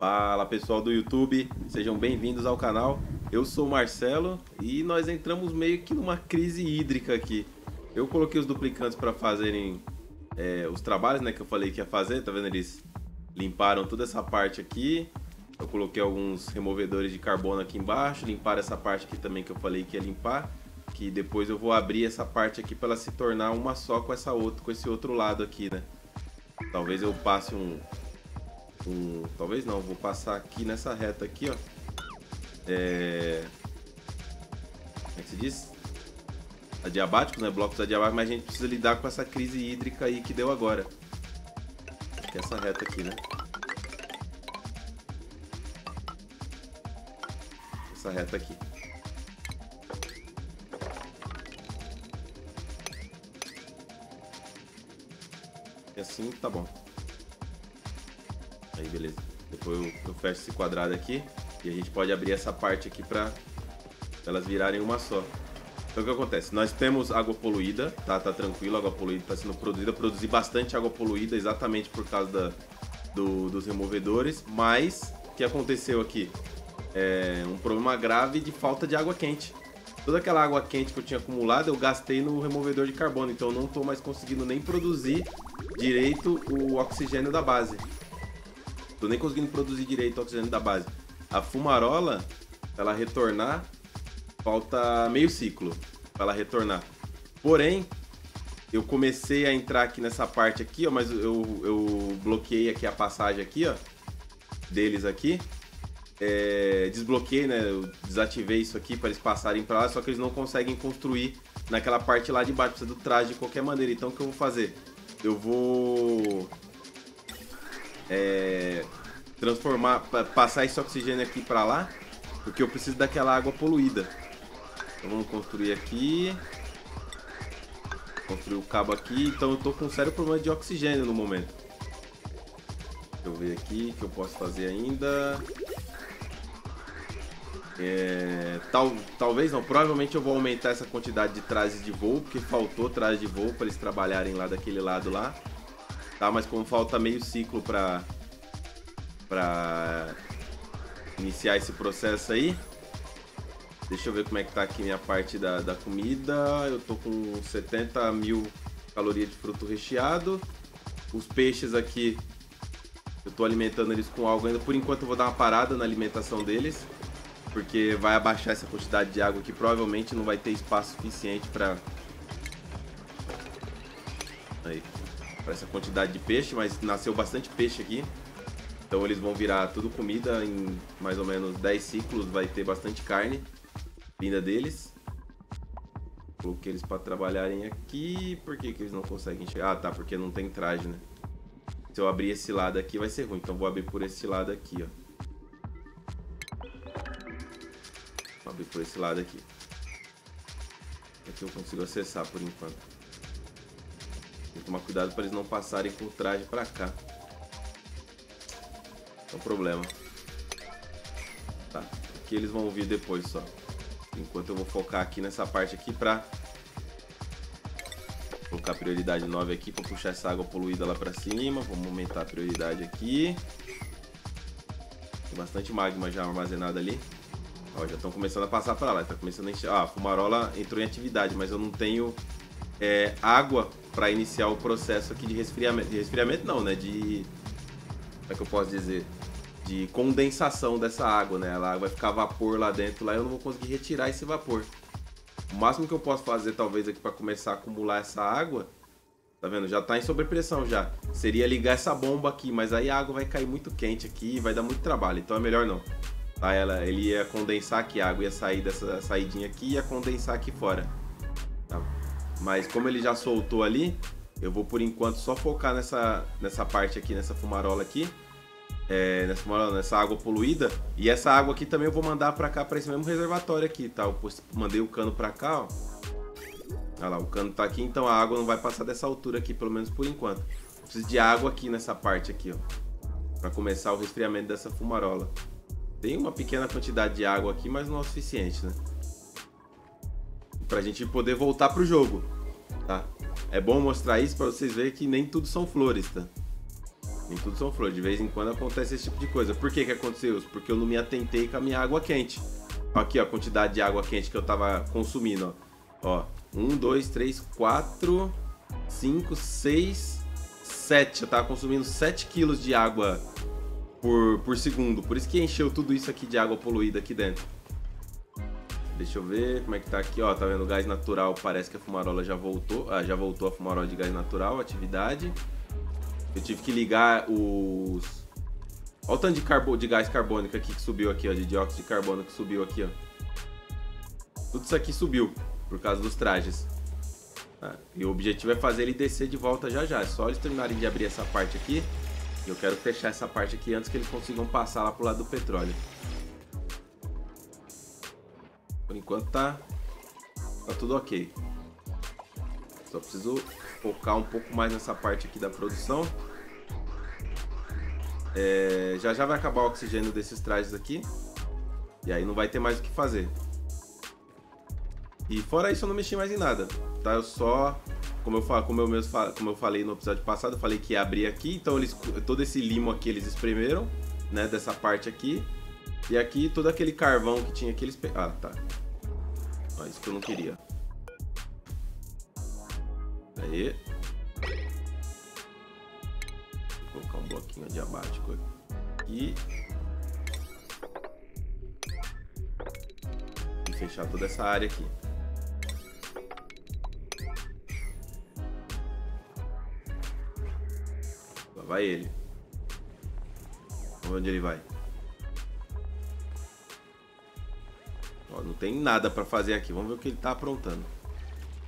Fala pessoal do YouTube, sejam bem-vindos ao canal. Eu sou o Marcelo e nós entramos meio que numa crise hídrica aqui. Eu coloquei os duplicantes para fazerem os trabalhos, né, que eu falei que ia fazer. Tá vendo? Eles limparam toda essa parte aqui. Eu coloquei alguns removedores de carbono aqui embaixo, limparam essa parte aqui também que eu falei que ia limpar, que depois eu vou abrir essa parte aqui para ela se tornar uma só com essa outra, com esse outro lado aqui, né? Talvez eu passe talvez não, vou passar aqui nessa reta aqui, ó. Como é que se diz? Adiabáticos, né? Blocos adiabáticos, mas a gente precisa lidar com essa crise hídrica aí que deu agora. Que é essa reta aqui, né? Essa reta aqui. E assim tá bom. Aí beleza. Depois eu fecho esse quadrado aqui e a gente pode abrir essa parte aqui para elas virarem uma só. Então o que acontece? Nós temos água poluída, tá tranquilo, água poluída tá sendo produzida. Produzi bastante água poluída exatamente por causa dos removedores, mas o que aconteceu aqui? É um problema grave de falta de água quente. Toda aquela água quente que eu tinha acumulado eu gastei no removedor de carbono, então eu não estou mais conseguindo nem produzir direito o oxigênio da base. Tô nem conseguindo produzir direito o oxigênio da base. A fumarola, pra ela retornar, falta meio ciclo pra ela retornar. Porém, eu comecei a entrar aqui nessa parte aqui, ó, mas eu bloqueei aqui a passagem aqui, ó, deles aqui. Desbloqueei, né? Eu desativei isso aqui para eles passarem para lá, só que eles não conseguem construir naquela parte lá de baixo, precisa do traje de qualquer maneira. Então o que eu vou fazer? Eu vou transformar, passar esse oxigênio aqui para lá, porque eu preciso daquela água poluída. Então vamos construir aqui, construir o cabo aqui. Então eu tô com um sério problema de oxigênio no momento. Deixa eu ver aqui o que eu posso fazer ainda. Talvez não, provavelmente eu vou aumentar essa quantidade de trajes de voo, porque faltou traje de voo para eles trabalharem lá daquele lado lá, tá? Mas como falta meio ciclo para iniciar esse processo aí, deixa eu ver como é que tá aqui minha parte da comida. Eu tô com 70 mil calorias de fruto recheado. Os peixes aqui, eu tô alimentando eles com algo ainda. Por enquanto eu vou dar uma parada na alimentação deles, porque vai abaixar essa quantidade de água que provavelmente não vai ter espaço suficiente para essa quantidade de peixe, mas nasceu bastante peixe aqui. Então eles vão virar tudo comida, em mais ou menos 10 ciclos vai ter bastante carne vinda deles. Coloquei eles para trabalharem aqui. Por que eles não conseguem chegar? Ah, tá, porque não tem traje, né? Se eu abrir esse lado aqui vai ser ruim, então vou abrir por esse lado aqui, ó. Vou abrir por esse lado aqui. Aqui eu consigo acessar por enquanto. Tem que tomar cuidado para eles não passarem com o traje para cá. É um problema. Tá, aqui eles vão vir depois só. Enquanto eu vou focar aqui nessa parte aqui para colocar prioridade 9 aqui para puxar essa água poluída lá para cima. Vamos aumentar a prioridade aqui. Tem bastante magma já armazenado ali. Ó, já estão começando a passar para lá, tá começando a encher. Ah, a fumarola entrou em atividade, mas eu não tenho água para iniciar o processo aqui de resfriamento. De resfriamento não, né? De... como é que eu posso dizer? De condensação dessa água, né? Ela vai ficar vapor lá dentro, lá eu não vou conseguir retirar esse vapor. O máximo que eu posso fazer, talvez, aqui para começar a acumular essa água... Tá vendo? Já tá em sobrepressão já. Seria ligar essa bomba aqui, mas aí a água vai cair muito quente aqui e vai dar muito trabalho, então é melhor não. Tá, ele ia condensar aqui, a água ia sair dessa saidinha aqui e ia condensar aqui fora, tá? Mas como ele já soltou ali, eu vou por enquanto só focar nessa parte aqui, nessa fumarola aqui, nessa água poluída. E essa água aqui também eu vou mandar pra cá, pra esse mesmo reservatório aqui, tá? Eu mandei o cano pra cá, ó. Olha lá, o cano tá aqui, então a água não vai passar dessa altura aqui, pelo menos por enquanto. Eu preciso de água aqui nessa parte aqui, ó, pra começar o resfriamento dessa fumarola. Tem uma pequena quantidade de água aqui, mas não é o suficiente, né? Pra gente poder voltar pro jogo, tá? É bom mostrar isso pra vocês verem que nem tudo são flores, tá? Nem tudo são flores. De vez em quando acontece esse tipo de coisa. Por que que aconteceu isso? Porque eu não me atentei com a minha água quente. Aqui, ó, a quantidade de água quente que eu tava consumindo, ó. 1, 2, 3, 4, 5, 6, 7. Eu tava consumindo 7 kg de água por segundo. Por isso que encheu tudo isso aqui de água poluída aqui dentro. Deixa eu ver como é que tá aqui, ó. Tá vendo? O gás natural, parece que a fumarola já voltou. Ah, já voltou a fumarola de gás natural, atividade. Eu tive que ligar os... Olha o tanto de gás carbônico aqui que subiu aqui, ó. De dióxido de carbono que subiu aqui, ó. Tudo isso aqui subiu por causa dos trajes. Ah, e o objetivo é fazer ele descer de volta já já. É só eles terminarem de abrir essa parte aqui. E eu quero fechar essa parte aqui antes que eles consigam passar lá pro lado do petróleo. Por enquanto tá tudo ok. Só preciso focar um pouco mais nessa parte aqui da produção. É, já já vai acabar o oxigênio desses trajes aqui. E aí não vai ter mais o que fazer. E fora isso eu não mexi mais em nada, tá? Eu só, como eu falei no episódio passado, eu falei que ia abrir aqui. Então eles, todo esse limo aqui eles espremeram, né? Dessa parte aqui. E aqui todo aquele carvão que tinha aqui eles... Ah, tá. Ó, isso que eu não queria. Aí. Vou colocar um bloquinho de abático aqui. E fechar toda essa área aqui. Lá vai ele. Vamos ver onde ele vai. Ó, não tem nada pra fazer aqui. Vamos ver o que ele tá aprontando.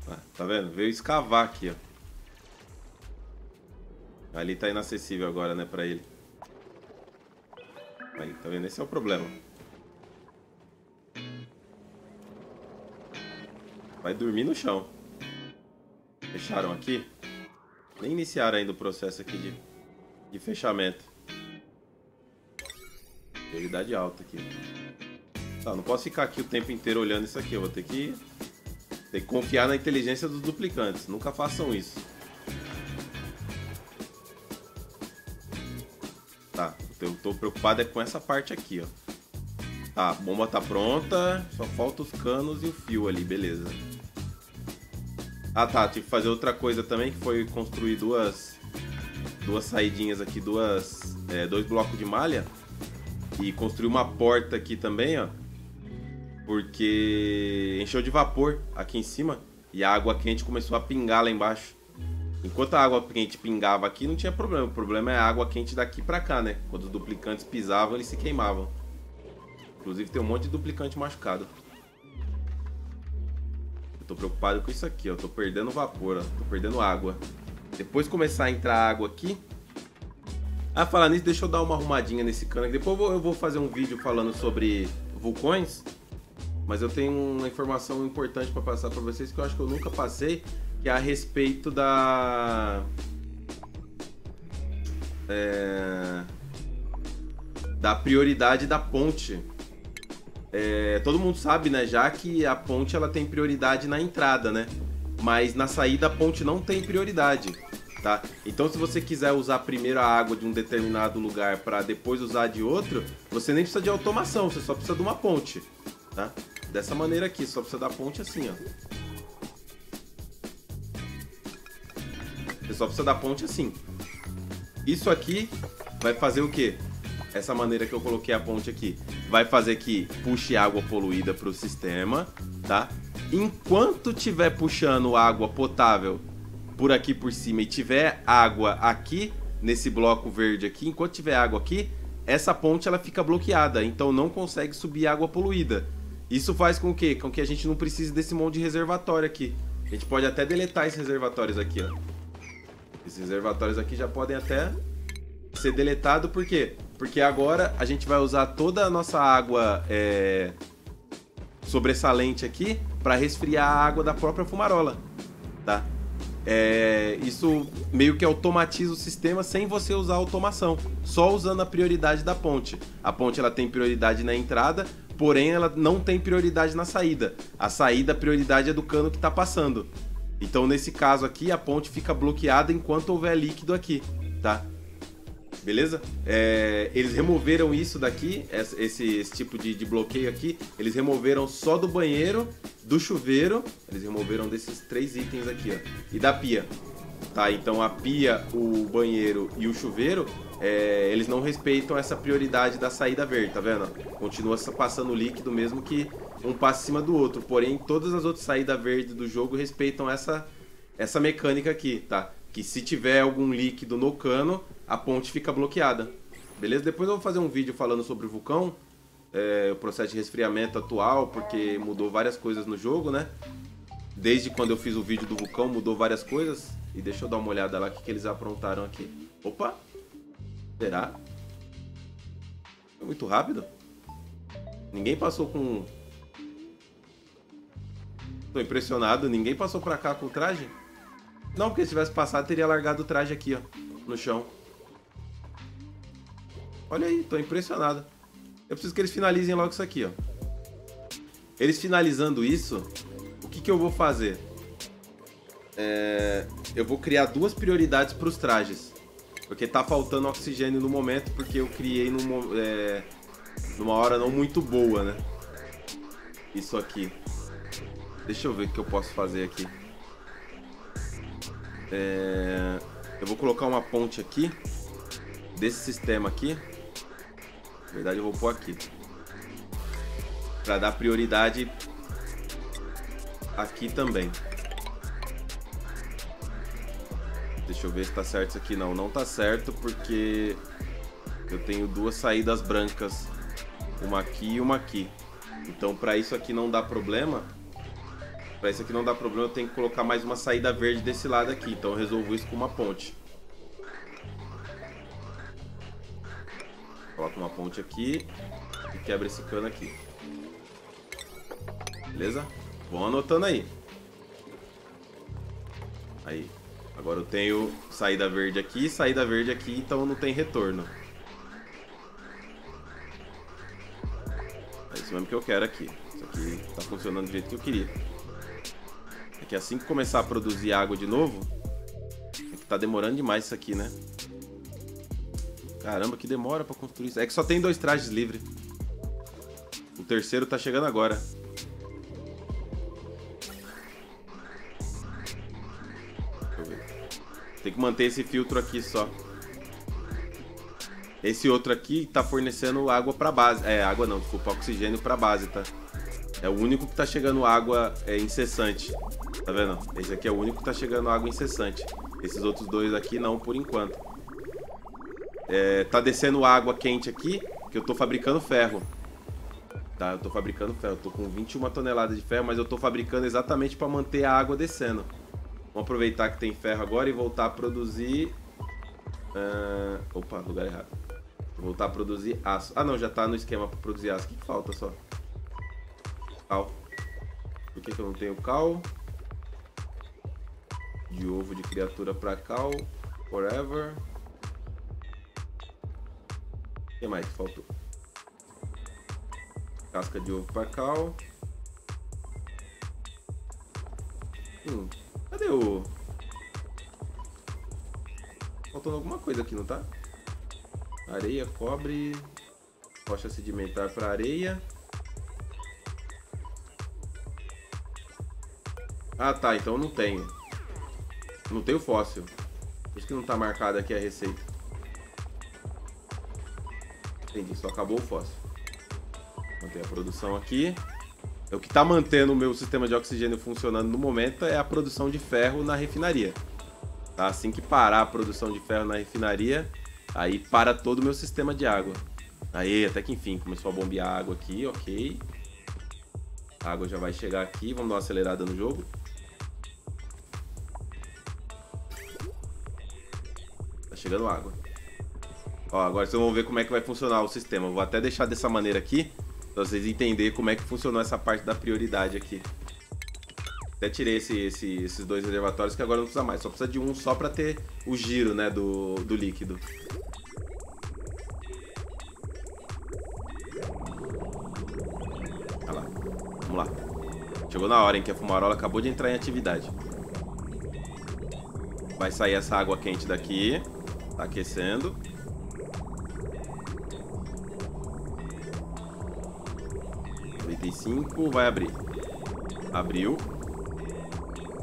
Ah, tá vendo? Veio escavar aqui, ó. Ali tá inacessível agora, né, pra ele. Aí, tá vendo? Esse é o problema. Vai dormir no chão. Fecharam aqui. Nem iniciaram ainda o processo aqui de fechamento. Prioridade alta aqui. Tá, não posso ficar aqui o tempo inteiro olhando isso aqui. Eu vou ter que... Tem que confiar na inteligência dos duplicantes. Nunca façam isso. Tá, eu tô preocupado é com essa parte aqui, ó. Tá, a bomba tá pronta. Só falta os canos e o fio ali, beleza. Ah, tá, tive que fazer outra coisa também, que foi construir duas saidinhas aqui, dois blocos de malha. E construir uma porta aqui também, ó. Porque encheu de vapor aqui em cima e a água quente começou a pingar lá embaixo. Enquanto a água quente pingava aqui, não tinha problema. O problema é a água quente daqui pra cá, né? Quando os duplicantes pisavam, eles se queimavam. Inclusive tem um monte de duplicante machucado. Eu tô preocupado com isso aqui, ó. Tô perdendo vapor, ó. Tô perdendo água. Depois começar a entrar água aqui... Ah, falando nisso, deixa eu dar uma arrumadinha nesse cano aqui. Depois eu vou fazer um vídeo falando sobre vulcões... Mas eu tenho uma informação importante para passar para vocês que eu acho que eu nunca passei, que é a respeito da prioridade da ponte. É, todo mundo sabe, né, já que a ponte ela tem prioridade na entrada, né? Mas na saída a ponte não tem prioridade, tá? Então se você quiser usar primeiro a água de um determinado lugar para depois usar de outro, você nem precisa de automação, você só precisa de uma ponte, tá? Dessa maneira aqui, só precisa da ponte assim, ó. Você só precisa da ponte assim. Isso aqui vai fazer o quê? Essa maneira que eu coloquei a ponte aqui vai fazer que puxe água poluída para o sistema, tá? Enquanto tiver puxando água potável por aqui por cima e tiver água aqui, nesse bloco verde aqui, enquanto tiver água aqui, essa ponte ela fica bloqueada, então não consegue subir água poluída. Isso faz com que, a gente não precise desse monte de reservatório aqui. A gente pode até deletar esses reservatórios aqui, ó. Esses reservatórios aqui já podem até ser deletados, por quê? Porque agora a gente vai usar toda a nossa água sobressalente aqui para resfriar a água da própria fumarola, tá? É, isso meio que automatiza o sistema sem você usar a automação, só usando a prioridade da ponte. A ponte ela tem prioridade na entrada, porém ela não tem prioridade na saída. A saída, a prioridade é do cano que está passando. Então nesse caso aqui, a ponte fica bloqueada enquanto houver líquido aqui, tá? beleza? Eles removeram isso daqui, esse tipo de bloqueio aqui, eles removeram só do banheiro, do chuveiro, eles removeram desses três itens aqui, ó, e da pia. Tá, então a pia, o banheiro e o chuveiro, eles não respeitam essa prioridade da saída verde, tá vendo? Continua passando o líquido mesmo que um passe em cima do outro, porém todas as outras saídas verdes do jogo respeitam essa mecânica aqui, tá? Que se tiver algum líquido no cano, a ponte fica bloqueada, beleza? Depois eu vou fazer um vídeo falando sobre o vulcão, o processo de resfriamento atual, porque mudou várias coisas no jogo, né? Desde quando eu fiz o vídeo do vulcão, mudou várias coisas. E deixa eu dar uma olhada lá, o que eles aprontaram aqui. Opa! Será? Foi muito rápido? Ninguém passou com... Tô impressionado, ninguém passou pra cá com o traje? Não, porque se tivesse passado, teria largado o traje aqui, ó, no chão. Olha aí, tô impressionado. Eu preciso que eles finalizem logo isso aqui, ó. Eles finalizando isso, o que que eu vou fazer? Eu vou criar duas prioridades para os trajes, porque tá faltando oxigênio no momento, porque eu criei numa hora não muito boa, né? Isso aqui. Deixa eu ver o que eu posso fazer aqui. Eu vou colocar uma ponte aqui, desse sistema aqui. Na verdade eu vou pôr aqui, para dar prioridade aqui também. Deixa eu ver se tá certo isso aqui. Não, não tá certo porque eu tenho duas saídas brancas, uma aqui e uma aqui. Então pra isso aqui não dá problema, eu tenho que colocar mais uma saída verde desse lado aqui. Então eu resolvo isso com uma ponte. Coloco uma ponte aqui e quebra esse cano aqui. Beleza? Vão anotando aí. Aí. Agora eu tenho saída verde aqui, então não tem retorno. É isso mesmo que eu quero aqui. Isso aqui tá funcionando do jeito que eu queria. É que assim que começar a produzir água de novo... É que tá demorando demais isso aqui, né? Caramba, que demora pra construir isso. É que só tem dois trajes livres. O terceiro tá chegando agora. Tem que manter esse filtro aqui só. Esse outro aqui tá fornecendo água pra base. Água não, desculpa, oxigênio pra base, tá? É o único que tá chegando água incessante. Tá vendo? Esse aqui é o único que tá chegando água incessante. Esses outros dois aqui não, por enquanto. Tá descendo água quente aqui, que eu tô fabricando ferro. Tá, eu tô fabricando ferro. Eu tô com 21 toneladas de ferro, mas eu tô fabricando exatamente pra manter a água descendo. Vamos aproveitar que tem ferro agora e voltar a produzir... Opa, lugar errado. Voltar a produzir aço. Ah, não, já tá no esquema para produzir aço. O que falta só? Cal. Por que que eu não tenho cal? De ovo de criatura para cal. Forever. O que mais faltou? Casca de ovo para cal. Cadê o... Faltando alguma coisa aqui, não tá? Areia, cobre... Rocha sedimentar para areia... Ah tá, então eu não tenho. Não tenho fóssil. Por isso que não tá marcada aqui a receita. Entendi, só acabou o fóssil. Mantém a produção aqui. O que está mantendo o meu sistema de oxigênio funcionando no momento é a produção de ferro na refinaria. Tá? Assim que parar a produção de ferro na refinaria, aí para todo o meu sistema de água. Aí, até que enfim, começou a bombear água aqui, ok. A água já vai chegar aqui, vamos dar uma acelerada no jogo. Tá chegando água. Ó, agora vocês vão ver como é que vai funcionar o sistema. Vou até deixar dessa maneira aqui, pra vocês entenderem como é que funcionou essa parte da prioridade aqui. Até tirei esses dois reservatórios que agora não precisa mais. Só precisa de um só pra ter o giro, né, do líquido. Olha lá. Vamos lá. Chegou na hora, hein, que a fumarola acabou de entrar em atividade. Vai sair essa água quente daqui. Tá aquecendo. 45, vai abrir. Abriu.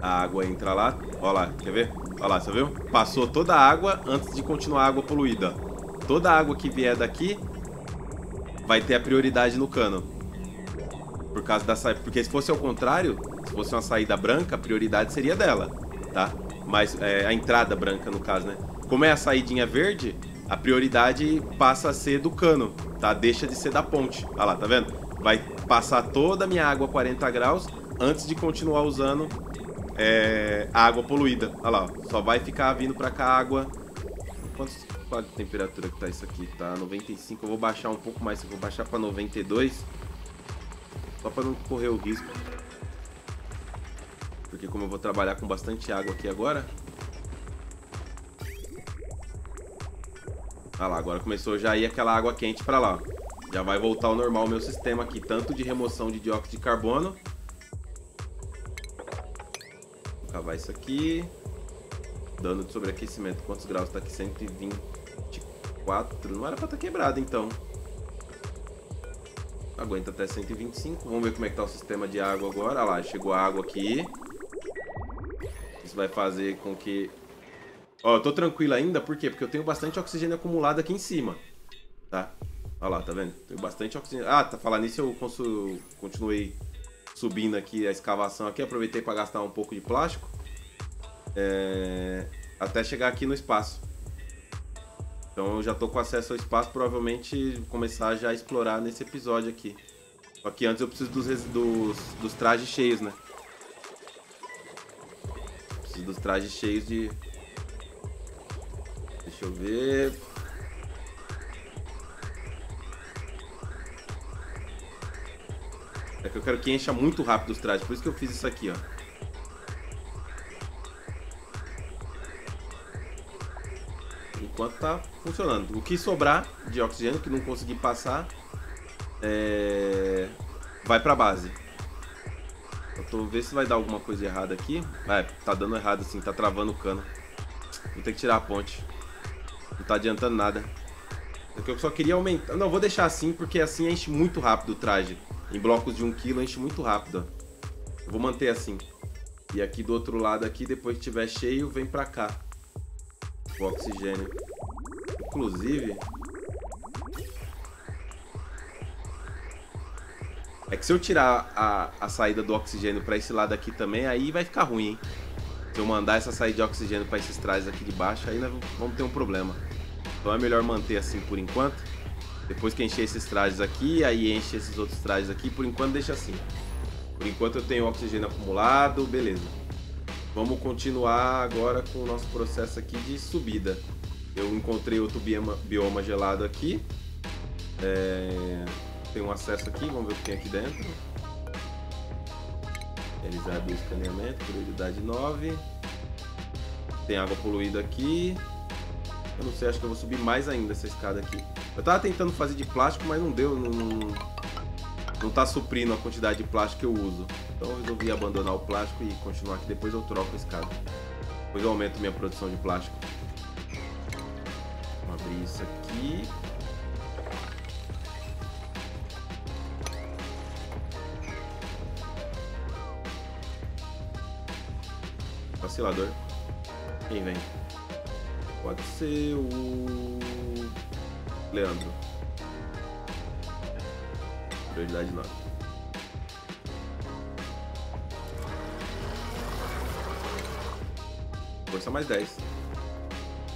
A água entra lá. Ó lá, quer ver? Ó lá, você viu? Passou toda a água antes de continuar a água poluída. Toda a água que vier daqui vai ter a prioridade no cano. Por causa da saída. Porque se fosse ao contrário, se fosse uma saída branca, a prioridade seria dela, tá? Mas é, a entrada branca, no caso, né? Como é a saidinha verde, a prioridade passa a ser do cano, tá? Deixa de ser da ponte. Olha lá, tá vendo? Vai passar toda a minha água a 40 graus antes de continuar usando a água poluída. Olha lá, ó. Só vai ficar vindo pra cá água. Qual a temperatura que tá isso aqui? Tá 95, eu vou baixar um pouco mais. Eu vou baixar pra 92. Só pra não correr o risco. Porque como eu vou trabalhar com bastante água aqui agora. Olha lá, agora começou já a ir aquela água quente pra lá. Já vai voltar ao normal o meu sistema aqui, tanto de remoção de dióxido de carbono. Vou cavar isso aqui. Dano de sobreaquecimento, quantos graus? Tá aqui 124. Não era pra estar quebrado, então. Aguenta até 125. Vamos ver como é que tá o sistema de água agora. Olha lá, chegou a água aqui. Isso vai fazer com que... Ó, eu tô tranquilo ainda, por quê? Porque eu tenho bastante oxigênio acumulado aqui em cima, tá? Olha lá, tá vendo? Tenho bastante oxigênio... Ah, tá falando nisso, eu continuei subindo aqui a escavação aqui, aproveitei pra gastar um pouco de plástico. Até chegar aqui no espaço. Então eu já tô com acesso ao espaço, provavelmente começar já a explorar nesse episódio aqui. Só que antes eu preciso dos trajes cheios, né? Preciso dos trajes cheios de... Deixa eu ver... É que eu quero que encha muito rápido os trajes, por isso que eu fiz isso aqui, ó. Enquanto tá funcionando. O que sobrar de oxigênio, que não consegui passar, vai pra base. Eu tô vendo se vai dar alguma coisa errada aqui. Tá dando errado assim, tá travando o cano. Vou ter que tirar a ponte. Não tá adiantando nada. Eu só queria aumentar. Não, vou deixar assim, porque assim enche muito rápido o traje. Em blocos de 1 kg enche muito rápido. Eu vou manter assim. E aqui do outro lado, aqui, depois que tiver cheio, vem pra cá. O oxigênio. Inclusive... É que se eu tirar a saída do oxigênio pra esse lado aqui também, aí vai ficar ruim, hein? Se eu mandar essa saída de oxigênio pra esses trajes aqui de baixo, aí nós vamos ter um problema. Então é melhor manter assim por enquanto. Depois que encher esses trajes aqui, aí enche esses outros trajes aqui. Por enquanto deixa assim. Por enquanto eu tenho oxigênio acumulado, beleza. Vamos continuar agora com o nosso processo aqui de subida. Eu encontrei outro bioma gelado aqui. Tem um acesso aqui, vamos ver o que tem aqui dentro. Realizar o escaneamento, prioridade 9. Tem água poluída aqui. Eu não sei, acho que eu vou subir mais ainda essa escada aqui. Eu tava tentando fazer de plástico, mas não deu, não tá suprindo a quantidade de plástico que eu uso. Então eu resolvi abandonar o plástico e continuar aqui, depois eu troco a escada. Depois eu aumento minha produção de plástico. Vamos abrir isso aqui. Vacilador. Quem vem? Pode ser o... Leandro. Prioridade 9. Força mais 10.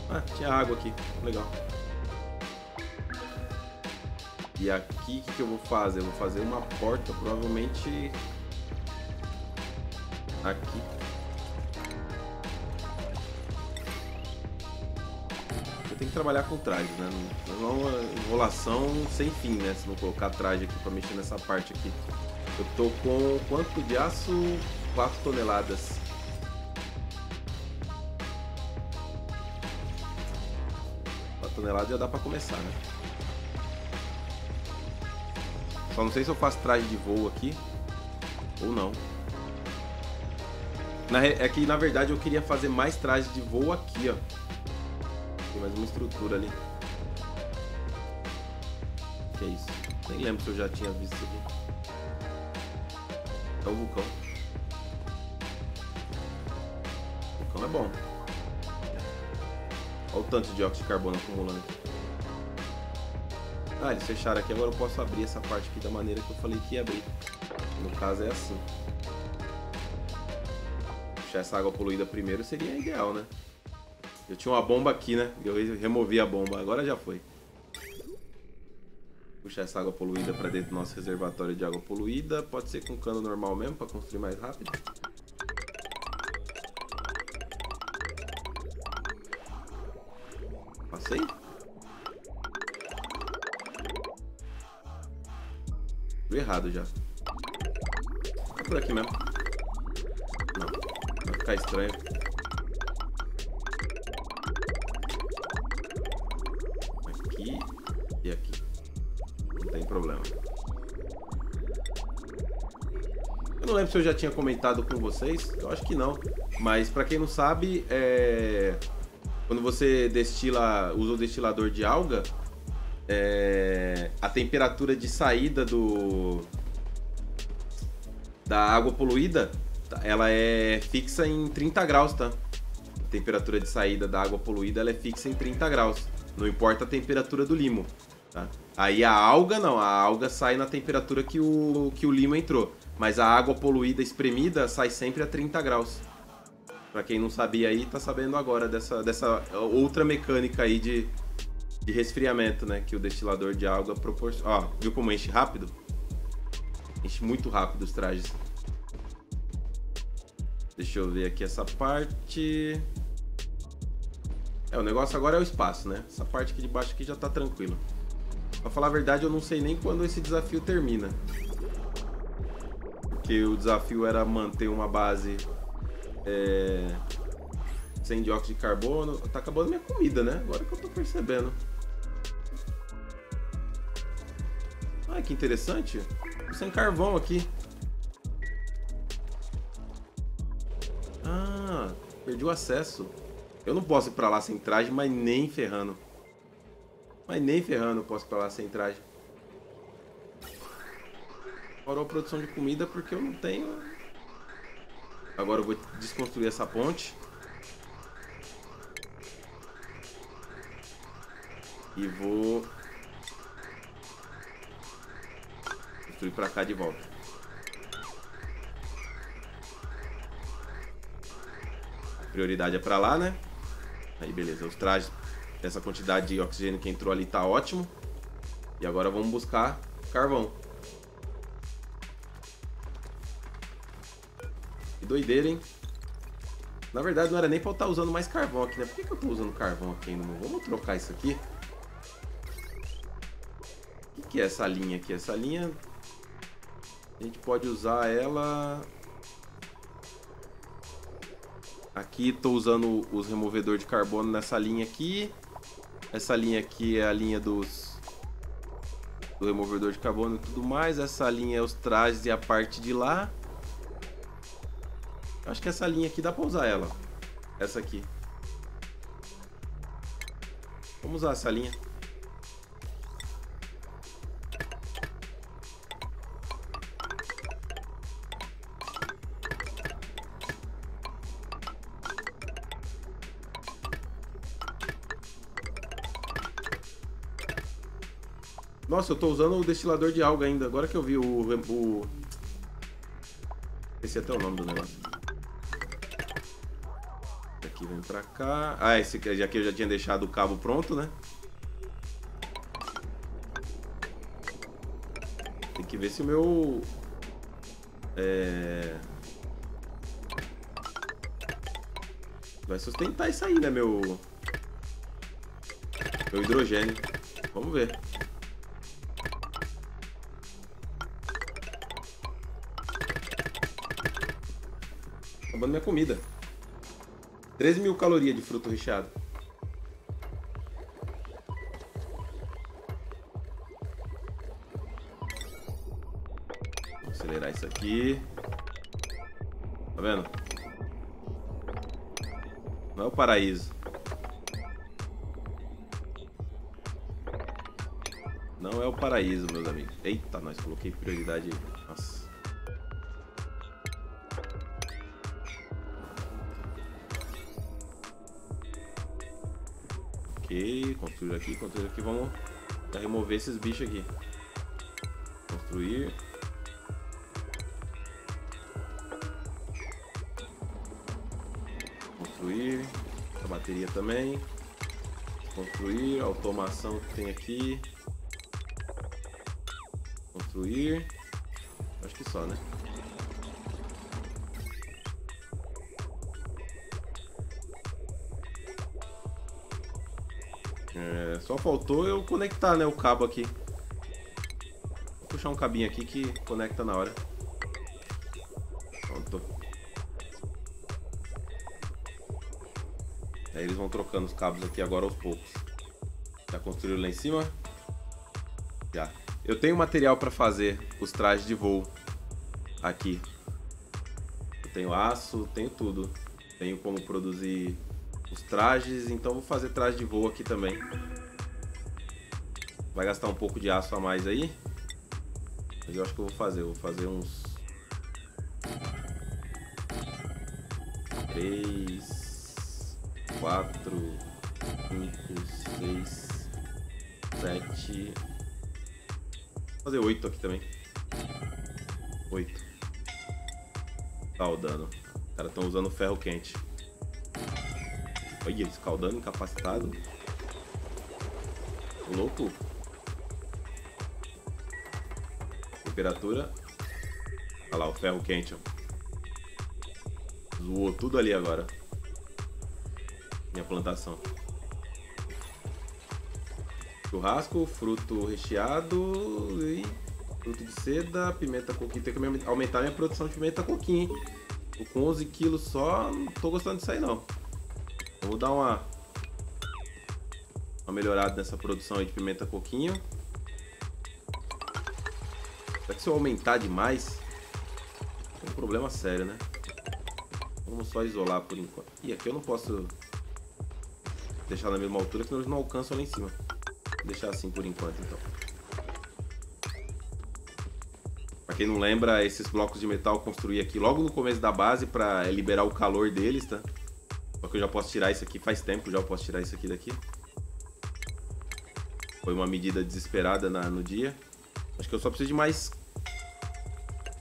Ah, tinha água aqui. Legal. E aqui, o que eu vou fazer? Eu vou fazer uma porta, provavelmente... Aqui. Tem que trabalhar com trajes, né? Não é uma enrolação sem fim, né? Se não colocar traje aqui pra mexer nessa parte aqui. Eu tô com quanto de aço? 4 toneladas. Já dá pra começar, né? Só não sei se eu faço traje de voo aqui ou não. É que na verdade eu queria fazer mais traje de voo aqui, ó. Tem mais uma estrutura ali. O que é isso? Nem lembro se eu já tinha visto isso aqui. É o vulcão. O vulcão é bom. Olha o tanto de dióxido de carbono acumulando aqui. Ah, eles fecharam aqui. Agora eu posso abrir essa parte aqui da maneira que eu falei que ia abrir. No caso é assim. Puxar essa água poluída primeiro seria ideal, né? Eu tinha uma bomba aqui, né? Eu removi a bomba. Agora já foi. Puxar essa água poluída para dentro do nosso reservatório de água poluída. Pode ser com cano normal mesmo, para construir mais rápido. Passei? Tô errado já. É por aqui mesmo. Não, vai ficar estranho. Aqui e aqui. Problema. Eu não lembro se eu já tinha comentado com vocês, eu acho que não, mas para quem não sabe, quando você destila, usa o destilador de alga, a temperatura de saída da água poluída, ela é fixa em 30 graus, tá? A temperatura de saída da água poluída, ela é fixa em 30 graus, não importa a temperatura do limo, tá? Aí a alga não, a alga sai na temperatura que o limo entrou. Mas a água poluída espremida sai sempre a 30 graus. Pra quem não sabia aí, tá sabendo agora dessa outra mecânica aí de resfriamento, né? Que o destilador de alga proporciona. Ó, viu como enche rápido? Enche muito rápido os trajes. Deixa eu ver aqui essa parte. O negócio agora é o espaço, né? Essa parte aqui de baixo aqui já tá tranquilo. Pra falar a verdade, eu não sei nem quando esse desafio termina. Porque o desafio era manter uma base sem dióxido de carbono. Tá acabando minha comida, né? Agora que eu tô percebendo. Ai, que interessante. Tô sem carvão aqui. Ah, perdi o acesso. Eu não posso ir pra lá sem traje, mas nem ferrando. Mas nem ferrando eu posso ir pra lá sem traje. Parou a produção de comida porque eu não tenho. Agora eu vou desconstruir essa ponte. E vou construir pra cá de volta. A prioridade é pra lá, né? Aí beleza, os trajes. Essa quantidade de oxigênio que entrou ali tá ótimo. E agora vamos buscar carvão. Que doideira, hein? Na verdade não era nem pra eu estar usando mais carvão aqui, né? Por que eu tô usando carvão aqui ainda? Vamos trocar isso aqui. O que é essa linha aqui? Essa linha a gente pode usar ela. Aqui tô usando os removedores de carbono nessa linha aqui. Essa linha aqui é a linha do removedor de carbono e tudo mais. Essa linha é os trajes e a parte de lá. Acho que essa linha aqui dá pra usar ela. Essa aqui. Vamos usar essa linha. Nossa, eu tô usando o destilador de alga ainda. Agora que eu vi o... Esqueci até o nome do negócio. Esse aqui vem pra cá. Ah, esse aqui eu já tinha deixado o cabo pronto, né? Tem que ver se o meu... Vai sustentar isso aí, né? Meu hidrogênio. Vamos ver. Minha comida. 13.000 calorias de fruto recheado. Vou acelerar isso aqui. Tá vendo? Não é o paraíso. Não é o paraíso, meus amigos. Eita, nós coloquei prioridade. Nossa. Ok, construir aqui, vamos remover esses bichos aqui. Construir. Construir. A bateria também. Construir, a automação que tem aqui. Construir. Acho que só, né? É, só faltou eu conectar, né, o cabo aqui. Vou puxar um cabinho aqui que conecta na hora. Pronto. Aí eles vão trocando os cabos aqui agora aos poucos. Já construíram lá em cima? Já. Eu tenho material para fazer os trajes de voo aqui. Eu tenho aço, tenho tudo. Tenho como produzir os trajes, então vou fazer traje de voo aqui também. Vai gastar um pouco de aço a mais aí. Mas eu acho que eu vou fazer. Eu vou fazer uns 3, 4, 5, 6, 7. Vou fazer 8 aqui também. 8. Tá o dano. Os caras estão usando ferro quente. Olha, escaldando, incapacitado. Louco. Temperatura. Olha lá, o ferro quente, ó. Zoou tudo ali agora. Minha plantação. Churrasco, fruto recheado e fruto de seda, pimenta coquinha. Tem que aumentar minha produção de pimenta coquinha, hein? Tô com 11 quilos só, não tô gostando disso aí não. Vou dar uma melhorada nessa produção aí de pimenta coquinho. Será que se eu aumentar demais, é um problema sério, né? Vamos só isolar por enquanto. Ih, aqui eu não posso deixar na mesma altura, senão eles não alcançam lá em cima. Vou deixar assim por enquanto, então. Pra quem não lembra, esses blocos de metal eu construí aqui logo no começo da base pra liberar o calor deles, tá? Só que eu já posso tirar isso aqui, faz tempo já eu posso tirar isso aqui daqui. Foi uma medida desesperada no dia. Acho que eu só preciso de mais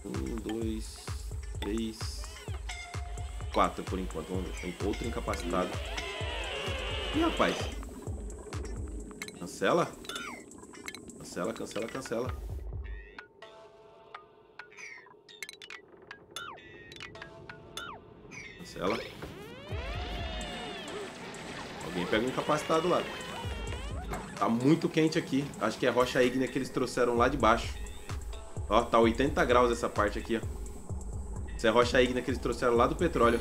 1, 2, 3, 4 por enquanto. Vamos ver. Tem outro incapacitado. Ih, rapaz. Cancela. Cancela, cancela, cancela. Cancela. Alguém pega um incapacitado lá. Tá muito quente aqui. Acho que é rocha ígnea que eles trouxeram lá de baixo. Ó, tá 80 graus essa parte aqui, ó. Essa é a rocha ígnea que eles trouxeram lá do petróleo.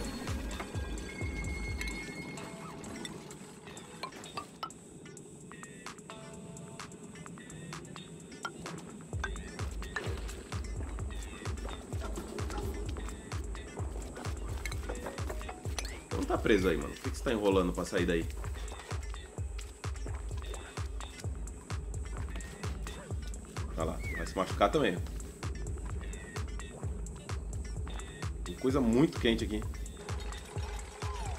Não tá preso aí, mano. Por que você tá enrolando pra sair daí? Olha lá, vai se machucar também. Tem coisa muito quente aqui.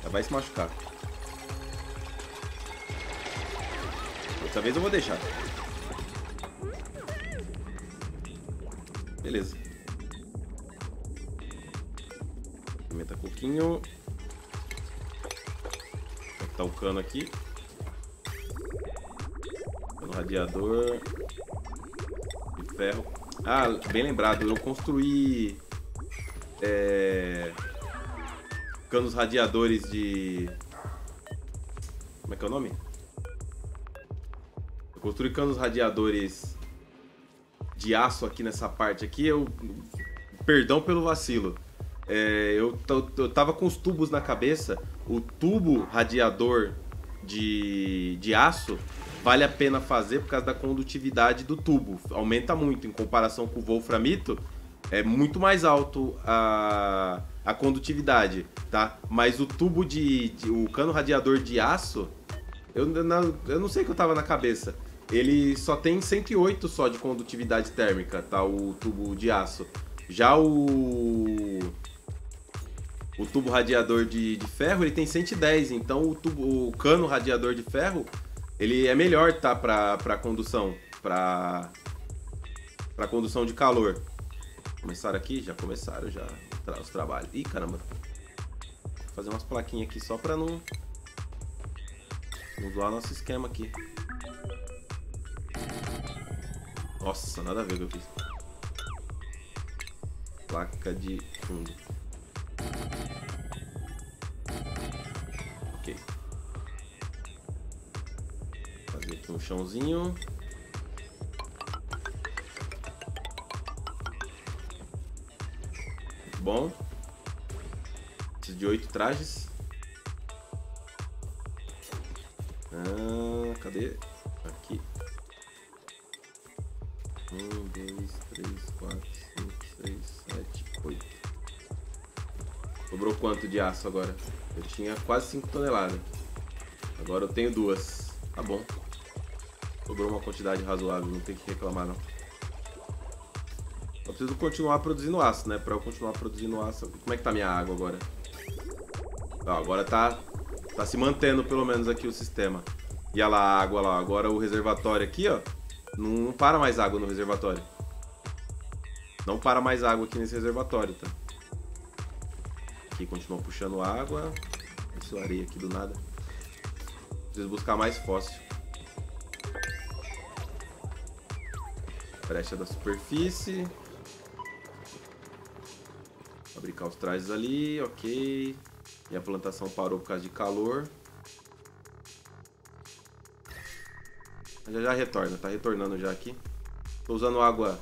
Já vai se machucar. Dessa vez eu vou deixar. Beleza. Pimenta coquinho. Tá o cano aqui. Cano radiador. Ferro. Ah, bem lembrado, eu construí canos radiadores de... Como é que é o nome? Eu construí canos radiadores de aço aqui nessa parte aqui, eu... Perdão pelo vacilo. Eu tava com os tubos na cabeça. O tubo radiador de aço... Vale a pena fazer por causa da condutividade do tubo. Aumenta muito em comparação com o wolframito. É muito mais alto a condutividade, tá? Mas o tubo o cano radiador de aço... Eu não sei o que eu tava na cabeça. Ele só tem 108 só de condutividade térmica, tá? O tubo de aço. Já o tubo radiador de ferro, ele tem 110. Então o cano radiador de ferro... ele é melhor, tá, pra condução de calor. Começaram aqui? Já começaram já os trabalhos. Ih, caramba. Vou fazer umas plaquinhas aqui só pra não zoar nosso esquema aqui. Nossa, nada a ver o que eu fiz. Placa de fundo. Ok. Fazer aqui um chãozinho. Bom. Preciso de 8 trajes. Ah, cadê? Aqui. 1, 2, 3, 4, 5, 6, 7, 8. Sobrou quanto de aço agora? Eu tinha quase 5 toneladas. Agora eu tenho 2. Tá bom. Sobrou uma quantidade razoável, não tem que reclamar não. Eu preciso continuar produzindo aço, né? Pra eu continuar produzindo aço. Como é que tá minha água agora? Ah, agora tá se mantendo pelo menos aqui o sistema. E olha lá a água lá. Agora o reservatório aqui, ó. Não para mais água no reservatório. Não para mais água aqui nesse reservatório, tá? Aqui continua puxando água. Isso areia aqui do nada. Preciso buscar mais fóssil. Brecha da superfície. Fabricar os trajes ali, ok. Minha plantação parou por causa de calor. Já retorna, tá retornando já aqui. Tô usando água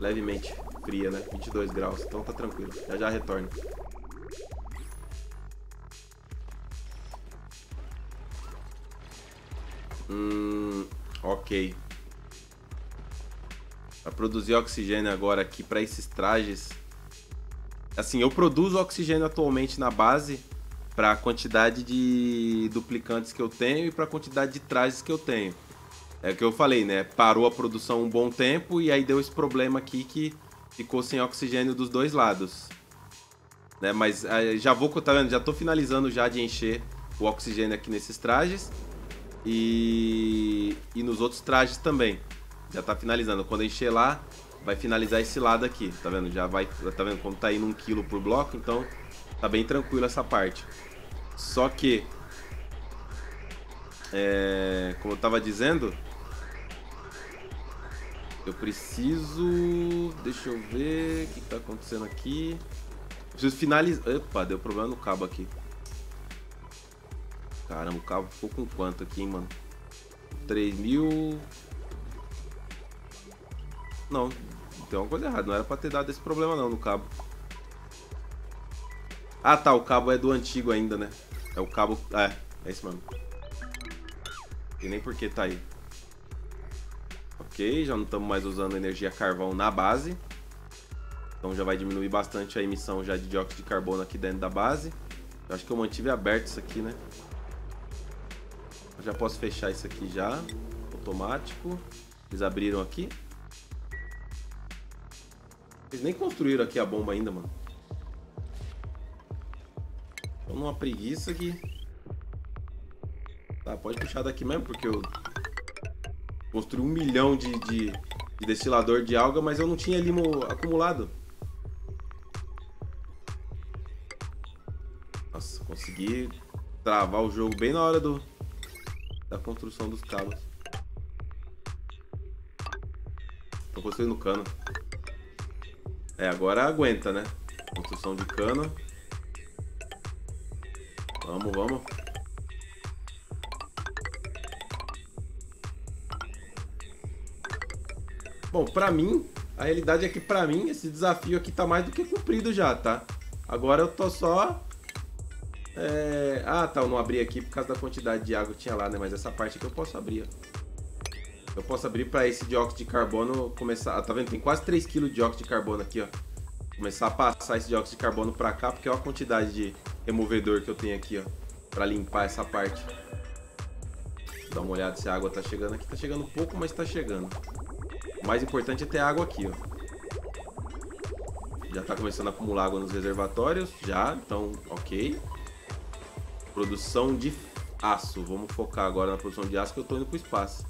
levemente fria, né? 22 graus, então tá tranquilo. Já retorna. Ok. Pra produzir oxigênio agora aqui pra esses trajes. Assim, eu produzo oxigênio atualmente na base para a quantidade de duplicantes que eu tenho e para a quantidade de trajes que eu tenho. É o que eu falei, né? Parou a produção um bom tempo e aí deu esse problema aqui que ficou sem oxigênio dos dois lados. Né? Mas já vou, tá vendo? Já tô finalizando já de encher o oxigênio aqui nesses trajes e nos outros trajes também. Já tá finalizando. Quando encher lá, vai finalizar esse lado aqui, tá vendo? Já vai, tá vendo como tá indo 1 quilo por bloco, então tá bem tranquilo essa parte. Só que, como eu tava dizendo, eu preciso... Deixa eu ver o que tá acontecendo aqui. Eu preciso finalizar... Opa, deu problema no cabo aqui. Caramba, o cabo ficou com quanto aqui, hein, mano? 3.000... Não, tem uma coisa errada. Não era pra ter dado esse problema não no cabo. Ah, tá, o cabo é do antigo ainda, né? É o cabo... É esse mesmo. E nem porque tá aí. Ok, já não estamos mais usando energia carvão na base. Então já vai diminuir bastante a emissão já de dióxido de carbono aqui dentro da base. Eu acho que eu mantive aberto isso aqui, né? Eu já posso fechar isso aqui já. Automático. Eles abriram aqui. Eles nem construíram aqui a bomba ainda, mano. Tô numa preguiça aqui. Tá, pode puxar daqui mesmo, porque eu construí 1 milhão de destilador de alga, mas eu não tinha limo acumulado. Nossa, consegui travar o jogo bem na hora da construção dos cabos. Tô construindo cano. É, agora aguenta, né? Construção de cano. Vamos, vamos. Bom, pra mim, a realidade é que pra mim esse desafio aqui tá mais do que cumprido já, tá? Agora eu tô só... Ah, tá, eu não abri aqui por causa da quantidade de água que tinha lá, né? Mas essa parte aqui eu posso abrir, ó. Eu posso abrir pra esse dióxido de carbono começar... Ah, tá vendo? Tem quase 3 kg de dióxido de carbono aqui, ó. Começar a passar esse dióxido de carbono pra cá, porque olha a quantidade de removedor que eu tenho aqui, ó, pra limpar essa parte. Dá uma olhada se a água tá chegando aqui. Tá chegando pouco, mas tá chegando. O mais importante é ter água aqui, ó. Já tá começando a acumular água nos reservatórios. Já, então, ok. Produção de aço. Vamos focar agora na produção de aço, que eu tô indo pro espaço.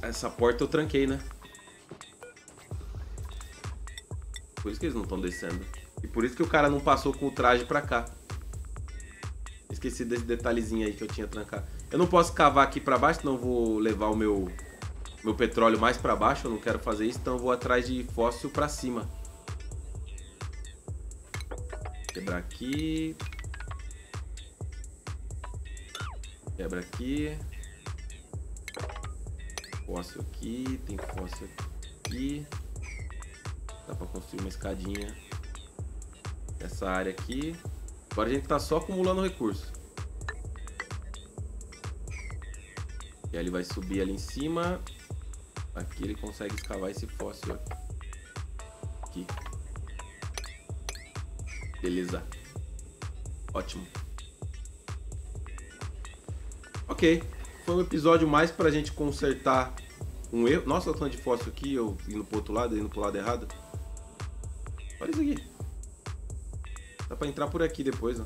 Essa porta eu tranquei, né? Por isso que eles não estão descendo. E por isso que o cara não passou com o traje pra cá. Esqueci desse detalhezinho aí que eu tinha trancado. Eu não posso cavar aqui pra baixo, senão eu vou levar o meu petróleo mais pra baixo. Eu não quero fazer isso, então eu vou atrás de fóssil pra cima. Quebrar aqui. Quebra aqui. Fóssil aqui. Tem fóssil aqui. Dá pra construir uma escadinha. Essa área aqui. Agora a gente tá só acumulando recurso. E aí ele vai subir ali em cima. Aqui ele consegue escavar esse fóssil aqui. Beleza. Ótimo. Ok. Foi um episódio mais pra gente consertar um erro. Nossa, o tanto de fóssil aqui. Eu indo pro outro lado, indo pro lado errado. Olha isso aqui. Dá pra entrar por aqui depois, ó.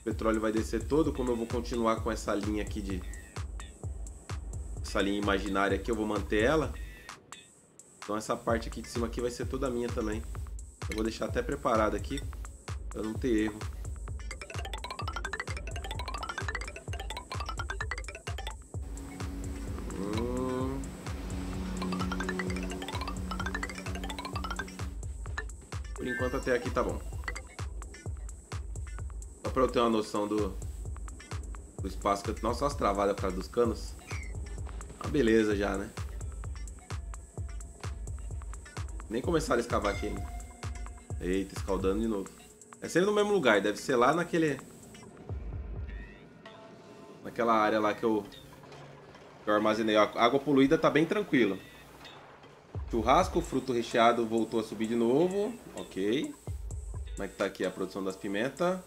O petróleo vai descer todo. Como eu vou continuar com essa linha aqui de... Essa linha imaginária aqui, eu vou manter ela. Então essa parte aqui de cima aqui vai ser toda minha também. Eu vou deixar até preparado aqui, pra não ter erro. Por enquanto até aqui tá bom. Só pra eu ter uma noção do espaço que eu... Nossa, as travadas por causa dos canos. Ah, beleza já, né? Nem começaram a escavar aqui ainda. Eita, escaldando de novo. É sempre no mesmo lugar, deve ser lá naquele... Naquela área lá que eu armazenei. Ó, água poluída tá bem tranquilo. Churrasco, fruto recheado voltou a subir de novo. Ok. Como é que tá aqui a produção das pimentas?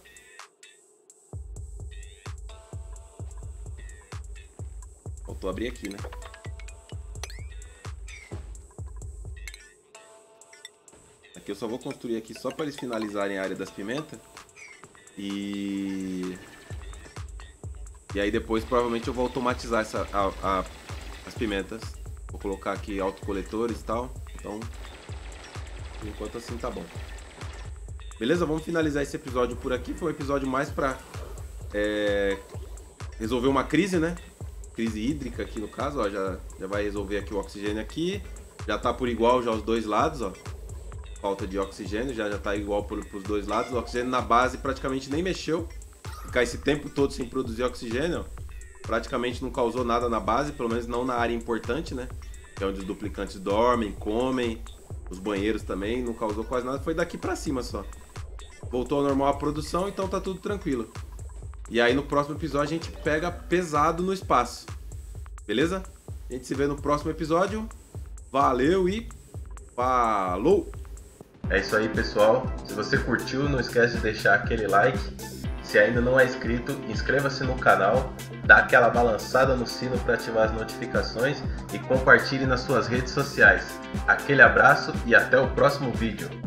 Faltou abrir aqui, né? Que eu só vou construir aqui só para eles finalizarem a área das pimentas. E aí depois provavelmente eu vou automatizar as pimentas. Vou colocar aqui autocoletores e tal. Então, por enquanto assim tá bom. Beleza? Vamos finalizar esse episódio por aqui. Foi um episódio mais para resolver uma crise, né? Crise hídrica aqui no caso. Ó, já vai resolver aqui o oxigênio aqui. Já tá por igual já os dois lados, ó. Falta de oxigênio, já tá igual pros dois lados. O oxigênio na base praticamente nem mexeu. Ficar esse tempo todo sem produzir oxigênio, praticamente não causou nada na base, pelo menos não na área importante, né? Que é onde os duplicantes dormem, comem, os banheiros também, não causou quase nada. Foi daqui pra cima só. Voltou ao normal a produção, então tá tudo tranquilo. E aí no próximo episódio a gente pega pesado no espaço. Beleza? A gente se vê no próximo episódio. Valeu e falou! É isso aí, pessoal. Se você curtiu, não esquece de deixar aquele like. Se ainda não é inscrito, inscreva-se no canal, dá aquela balançada no sino para ativar as notificações e compartilhe nas suas redes sociais. Aquele abraço e até o próximo vídeo.